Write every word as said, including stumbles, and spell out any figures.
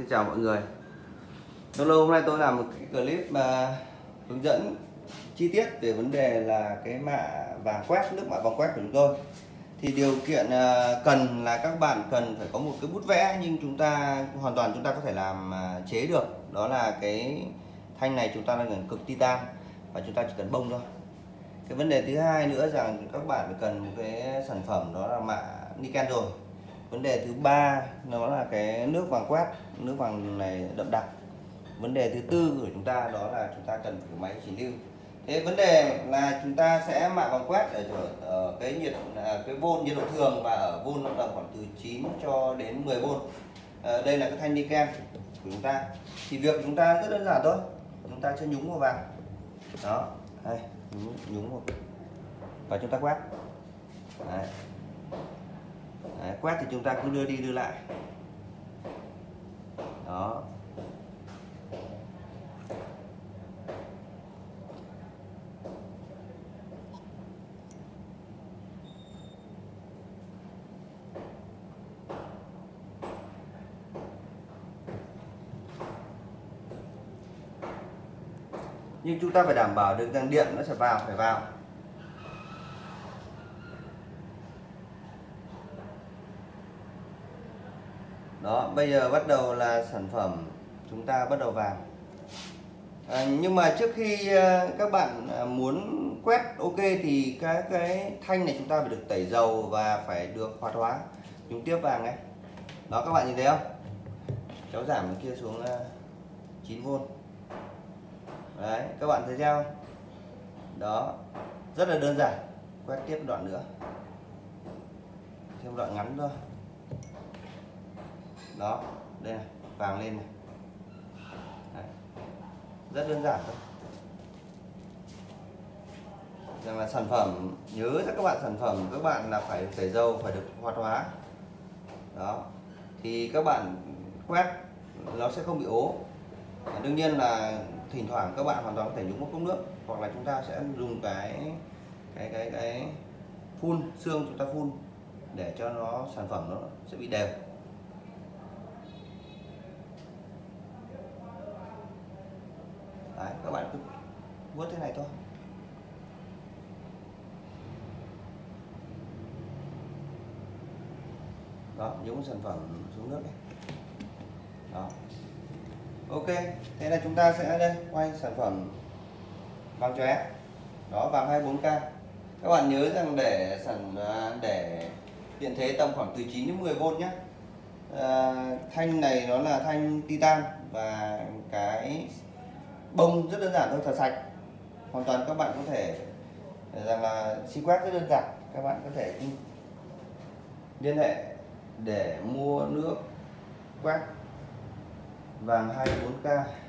Xin chào mọi người. Lâu lâu hôm nay tôi làm một cái clip mà hướng dẫn chi tiết về vấn đề là cái mạ vàng quét, nước mạ vàng quét của chúng tôi. Thì điều kiện cần là các bạn cần phải có một cái bút vẽ, nhưng chúng ta hoàn toàn chúng ta có thể làm chế được. Đó là cái thanh này chúng ta cần cực titan và chúng ta chỉ cần bông thôi. Cái vấn đề thứ hai nữa rằng các bạn cần một cái sản phẩm đó là mạ niken rồi. Vấn đề thứ ba nó là cái nước vàng quét, nước vàng này đậm đặc. Vấn đề thứ tư của chúng ta đó là chúng ta cần phải máy chỉ lưu. Thế vấn đề là chúng ta sẽ mạ vàng quét ở, ở cái nhiệt cái vôn nhiệt độ thường và ở vôn nó tầm khoảng từ chín cho đến mười vôn. À, đây là cái thanh niken của chúng ta. Thì việc chúng ta rất đơn giản thôi. Chúng ta sẽ nhúng vào vàng. Đó, đây, nhúng, nhúng vào. Và chúng ta quét. Đấy. Đấy, quét thì chúng ta cứ đưa đi đưa lại đó. Nhưng chúng ta phải đảm bảo được rằng điện nó sẽ vào, phải vào đó. Bây giờ bắt đầu là sản phẩm chúng ta bắt đầu vàng. À, nhưng mà trước khi các bạn muốn quét ok thì cái cái thanh này chúng ta phải được tẩy dầu và phải được hoạt hóa. Nhúng tiếp vàng này đó, các bạn nhìn thấy không, kéo giảm kia xuống chín vôn đấy, các bạn thấy sao đó, rất là đơn giản. Quét tiếp đoạn nữa, thêm đoạn ngắn thôi đó. Đây này, vàng lên này. Đấy. Rất đơn giản thôi. Rằng là sản phẩm, nhớ cho các bạn sản phẩm các bạn là phải tẩy dầu, phải được hoạt hóa đó, thì các bạn quét nó sẽ không bị ố. Đương nhiên là thỉnh thoảng các bạn hoàn toàn có thể nhúng một cốc nước, hoặc là chúng ta sẽ dùng cái cái cái cái phun xương, chúng ta phun để cho nó sản phẩm nó sẽ bị đều. Đấy, các bạn cứ vuốt thế này thôi. Đó, nhúng sản phẩm xuống nước này. Đó. Ok, thế là chúng ta sẽ đây quay sản phẩm vàng chóe. Đó, vàng hai mươi bốn K. Các bạn nhớ rằng để sản để điện thế tầm khoảng từ chín đến mười vôn nhé. À, thanh này nó là thanh titan và cái bông rất đơn giản thôi, thật sạch. Hoàn toàn các bạn có thể rằng là xi quét rất đơn giản. Các bạn có thể liên hệ để mua nước quét vàng hai mươi bốn K.